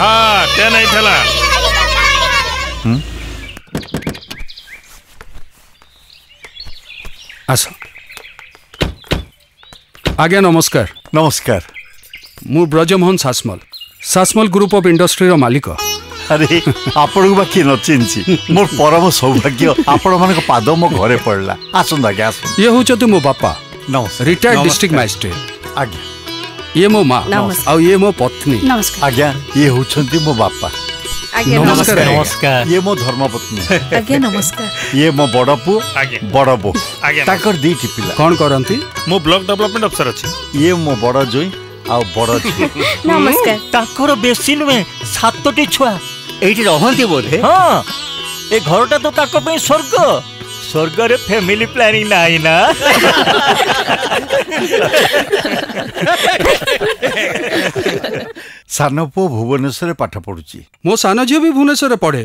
हाँ ते नहीं थला आसो आज्ञा नमस्कार नमस्कार मु Brajmohan Sasmal Sasmal group of industry रो मालिक अरे आपन को बाकी न चिंची मोर परम सौभाग्य आपन मन को पाद मो घरे पड़ला आसुन आज्ञा आसुन ये हो चतु मो बापा नमस्कार रिटायर्ड डिस्ट्रिक्ट मजिस्ट्रेट आज्ञा ये मो मां और ये मो पत्नी नमस्कार आज्ञा ये हो छंती मो बापा आज्ञा नमस्कार नमस्कार ये मो धर्मपत्नी आज्ञा नमस्कार ये मो बड़पु आज्ञा बड़बो आज्ञा ताकर दीठी पिला कोन करंती मो ब्लॉक डेवलपमेंट अफसर अछि ये मो बड़ा जोई आ बड़ा छी नमस्कार ताकर बेसिन में सातटी छुआ एठी रहंती बोधे हां ए घरटा तो ताको पे स्वर्ग स्वर्ग रे फैमिली प्लानिंग नाही ना सानो पो भुवनेश्वर पाठ पढुची मो सानो जे भी भुवनेश्वर पढे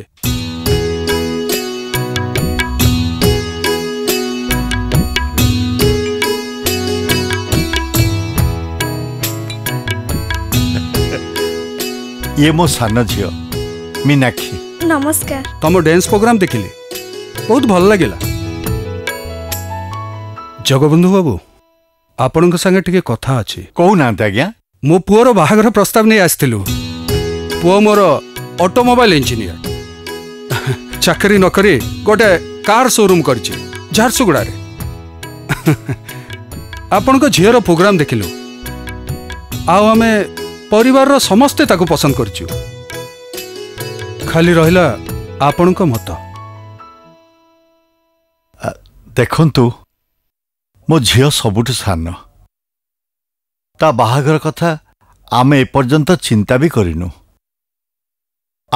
ये मो सानो झियो मीनाक्षी नमस्कार तुम डांस प्रोग्राम देखिले बहुत भल लागिला जगबंधु बाबू आपन के संगे टिके कथा अछि कहू ना आज्ञा मो पुओर बाहागर प्रस्ताव नै आस्थिलु पुओ मोर ऑटोमोबाइल इंजीनियर चाकरी नकरी गोटे कार शोरूम करछि झारसुगुड़ा रे आपन को झियर प्रोग्राम देखिलु आ हमें परिवार रो समस्त ताको पसंद करछु खाली रहिला आपन को मत देखंतु मो झियो सबुठु सान ता बाहागर कथा आमे एपर्यंत चिंता भी करिनु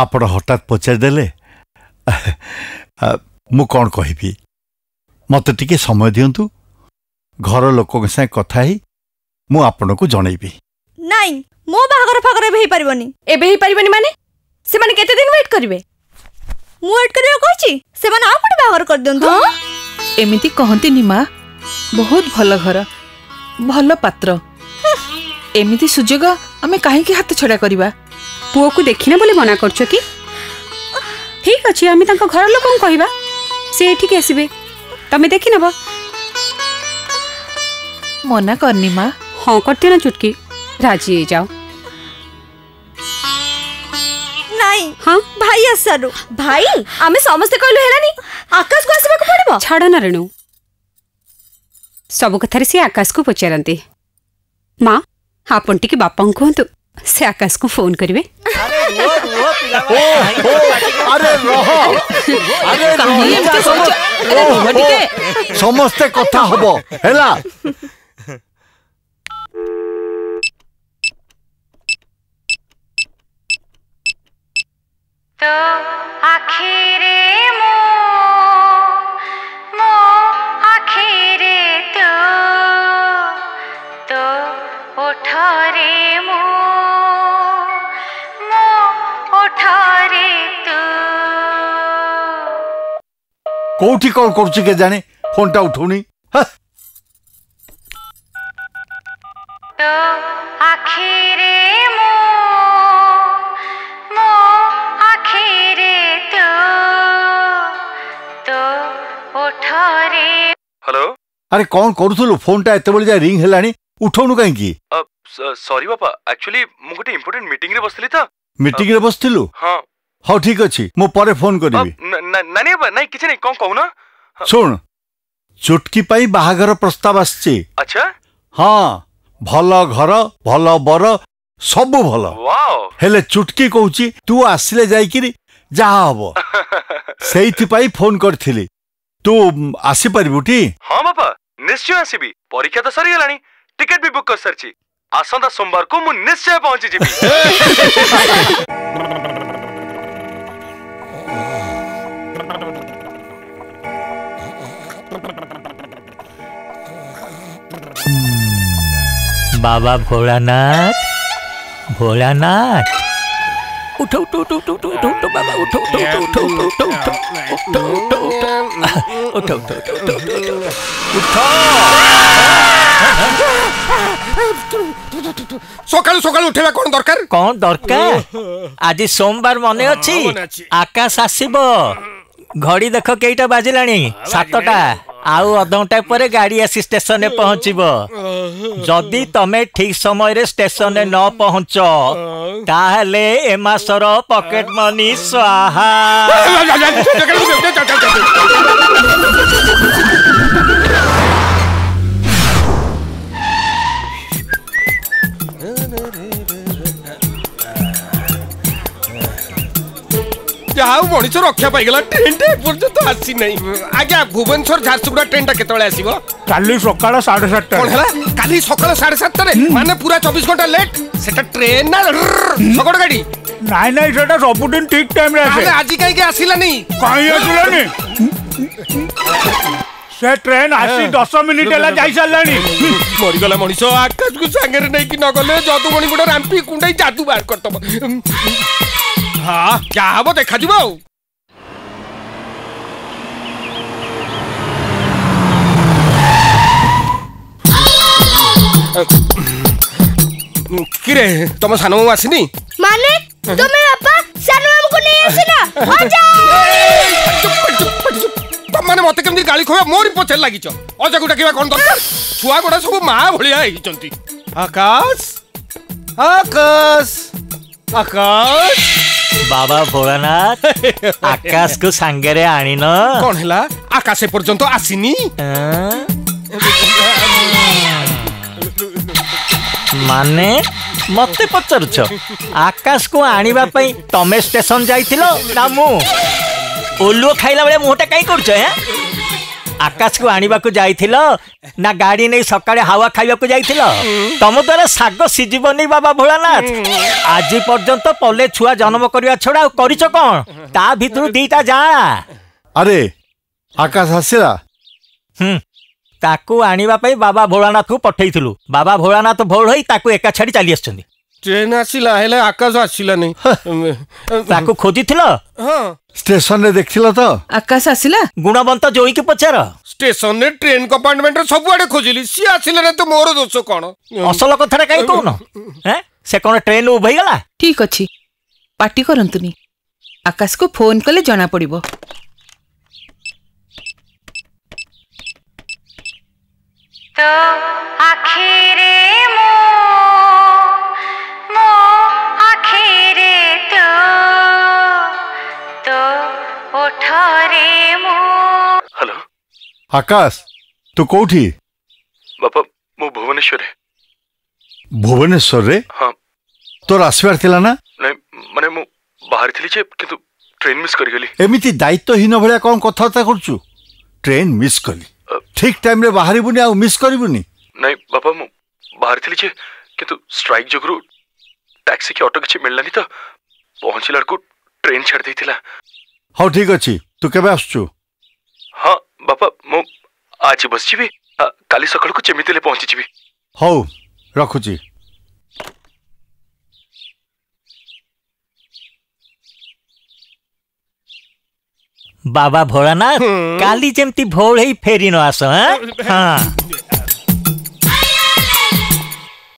आपण हठात पचार देले मु कोन कहिबी मते टिके समय दियंतु घर लोक के संग कथा ही मु आपण को जणैबी नाही मो बाहागर फागरे भई परबनी एबे ही परबनी माने से माने केते दिन वेट करबे मु वेट करियो कहछि से माने आ कोठे बाहागर कर देंतु एमिति कहंती निमा बहुत भल घर भल पात्र एमिति सुजोग आमे काहे की हाथ छड़ा करबा पुओ को देखिना बोले मना करछो की ठीक अछि आमी तांका घर लोकन कहिबा से एठी के आसीबे तमे देखि नबो मना करनी मां हां करती ना चुटकी राजी हे जाओ नहीं हां भाई असरु भाई आमे समस्त कहलो हेलानी आकाश को आसीबा को पड़बो छाड़ो ना रेणु सब कथार से आकाश को पचारती माँ आपन टी बापा कहतु से आकाश को फोन करेंगे समस्ते कथा हम हेला तो आखिरे कोठी कॉल करछि के जाने फोन टा उठौनी तो आखिरे मो मो आखिरे तो उठरे हेलो अरे कौन करथुलु फोन टा एते बले जा रिंग हेलानी उठौनु काहे की सॉरी बापा एक्चुअली मु गोटे इंपोर्टेंट मीटिंग रे बसली था मीटिंग रे बसथिलु हां हां ठीक अछि मो परे फोन करबी नानी बा नहीं किछ नहीं कौन कहू ना सुन चुटकी पाई बाहागर प्रस्ताव आछि अच्छा हां भलो घर भलो बर सब भलो वाओ हेले चुटकी कहूची तू आसिले जाई कि जा हबो सेइथि पाई फोन करथिली तू आसी परबुटी हां बापा निश्चय आसीबी परीक्षा तो सरी गेलानी टिकट भी बुक कर सरची आसंदा सोमवार को मु निश्चय पहुंच जेबी बाबा भोलानाथ भोलानाथ उठो उठो उठो उठो उठो उठो बाबा उठो उठो उठो उठो उठो उठो उठो उठो उठो उठो उठो सकाल सकाल उठेबा कोन दरकार आज सोमवार मन अछि आकाश आसीबो घड़ी देखो केटा बाजिलाणी 7टा आउ अधंटा पर गाड़ी आसी स्टेशन ने पहुँचीबो जदि तमे ठीक समय रे स्टेशन ने न पहुँचो ताहले ए मासर पॉकेट मनी स्वाहा जाओ मनीष रक्षा पाई गला ट्रेन टे पर्यंत आसी नै आगे भुवनेश्वर झारसुगुड़ा ट्रेन टा केतले आसीबो काली सकाळ 7:30 टा कोन हला काली सकाळ 7:30 रे माने पूरा 24 घंटा लेट सेटा ट्रेन ना सगड गाडी नाइ नाइ सेटा सब दिन ठीक टाइम रे आसे आज काई के आसीला नै काई आसीला नै से ट्रेन आसी 10 मिनिट हला जाई सालानी मरि गला मनीष आकाश को संगे रे नै कि न गले जादू मणि बड रामपी कुंडई जादू बार करतबो हाँ क्या हम देखा जीव किरे तुम सानो आसनी माने तुम्हें बापा सानो हमको नहीं आसना हो जा तुम माने मते केमदी गाली खोया मोर पछे लागी छ अजा गुटा केवा कोन दरकार छुआ गोडा सब मां भलिया हे चंती आकाश आकाश आकाश बाबा भोलानाथ आकाश को संगे रे आनी न कोन हला आकाश ए पर्यंत आसीनी माने मते पचरछ आकाश को आनीबा पई तमे स्टेशन जाइथिलो ना मु ओलुओ खाइला बले मोटा काई करछ हे आकाश को आनीबा को जाइथिलो ना गाड़ी नै सकाळे हवा खाइबा को जाइथिलो तम द्वारा साग सिजिबनी बाबा भोलानाथ आज पर्यंत पले छुआ जन्म करिया छोड़ा करिछ कोन ता भितरु दीटा जा अरे आकाश हसिरा ताकू आनीबा पई बाबा भोलानाथ को पठैथिलु बाबा भोलानाथ भोल होई ताकू एका छाडी चली आछछंदी ट्रेन आसीला हेले आकाश आसीला नै ताकू खोजिथिलो हां स्टेशन रे देखथिला तो आकाश आसीला गुणवंत जोई के पचार स्टेशन ने ट्रेन कंपार्टमेंट रे सब आडे खोजिली सी आसीला नै तो मोर दोष कोन असल कथा रे काई कोन हैं से कोन ट्रेन उभई गला ठीक अछि पार्टी करंतनी आकाश को फोन कले जाना पड़िबो तो आखिरे हेलो आकाश तू कोठी बापा मु भुवनेश्वर रे हां तोर आसवार थिला ना नै माने मु बाहर थिली छे किंतु ट्रेन मिस करि गेली एमिति दायित्वहीन भलिया कोन कथाता करछु ट्रेन मिस कली ठीक टाइम रे बाहरिबुनी आ मिस करिबुनी नै बापा मु बाहर थिली छे किंतु स्ट्राइक जगरु टैक्सी के ऑटो किछि मिललानी त पहुंचिलार को ट्रेन छड़ देथिला हां ठीक अछि तू केबे आसछु हां बापा मु आज बस जीबी काली सकाळ को चेमितेले पहुंची जीबी हौ रखु जी बाबा भोलानाथ काली जेमती भोल हेई फेरी न आसो हां